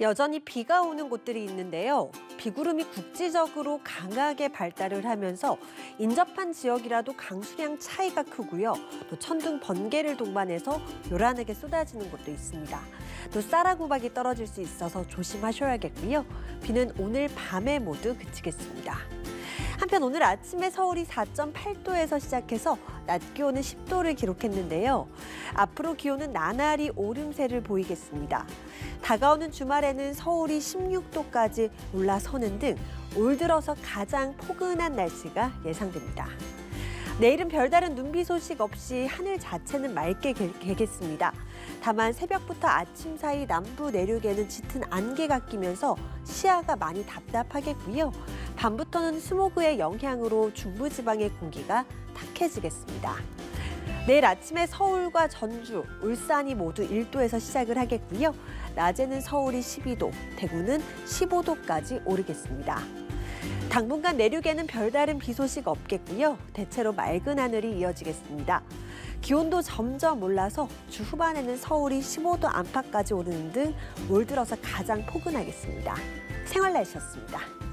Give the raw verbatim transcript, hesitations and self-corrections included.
여전히 비가 오는 곳들이 있는데요. 비구름이 국지적으로 강하게 발달을 하면서 인접한 지역이라도 강수량 차이가 크고요. 또 천둥 번개를 동반해서 요란하게 쏟아지는 곳도 있습니다. 또 쌀아구박이 떨어질 수 있어서 조심하셔야겠고요. 비는 오늘 밤에 모두 그치겠습니다. 한편 오늘 아침에 서울이 사 점 팔 도에서 시작해서 낮 기온은 십 도를 기록했는데요. 앞으로 기온은 나날이 오름세를 보이겠습니다. 다가오는 주말에는 서울이 십육 도까지 올라서는 등 올 들어서 가장 포근한 날씨가 예상됩니다. 내일은 별다른 눈비 소식 없이 하늘 자체는 맑게 개겠습니다. 다만 새벽부터 아침 사이 남부 내륙에는 짙은 안개가 끼면서 시야가 많이 답답하겠고요. 밤부터는 스모그의 영향으로 중부지방의 공기가 탁해지겠습니다. 내일 아침에 서울과 전주, 울산이 모두 일 도에서 시작을 하겠고요. 낮에는 서울이 십이 도, 대구는 십오 도까지 오르겠습니다. 당분간 내륙에는 별다른 비 소식 없겠고요. 대체로 맑은 하늘이 이어지겠습니다. 기온도 점점 올라서 주 후반에는 서울이 십오 도 안팎까지 오르는 등 올 들어서 가장 포근하겠습니다. 생활 날씨였습니다.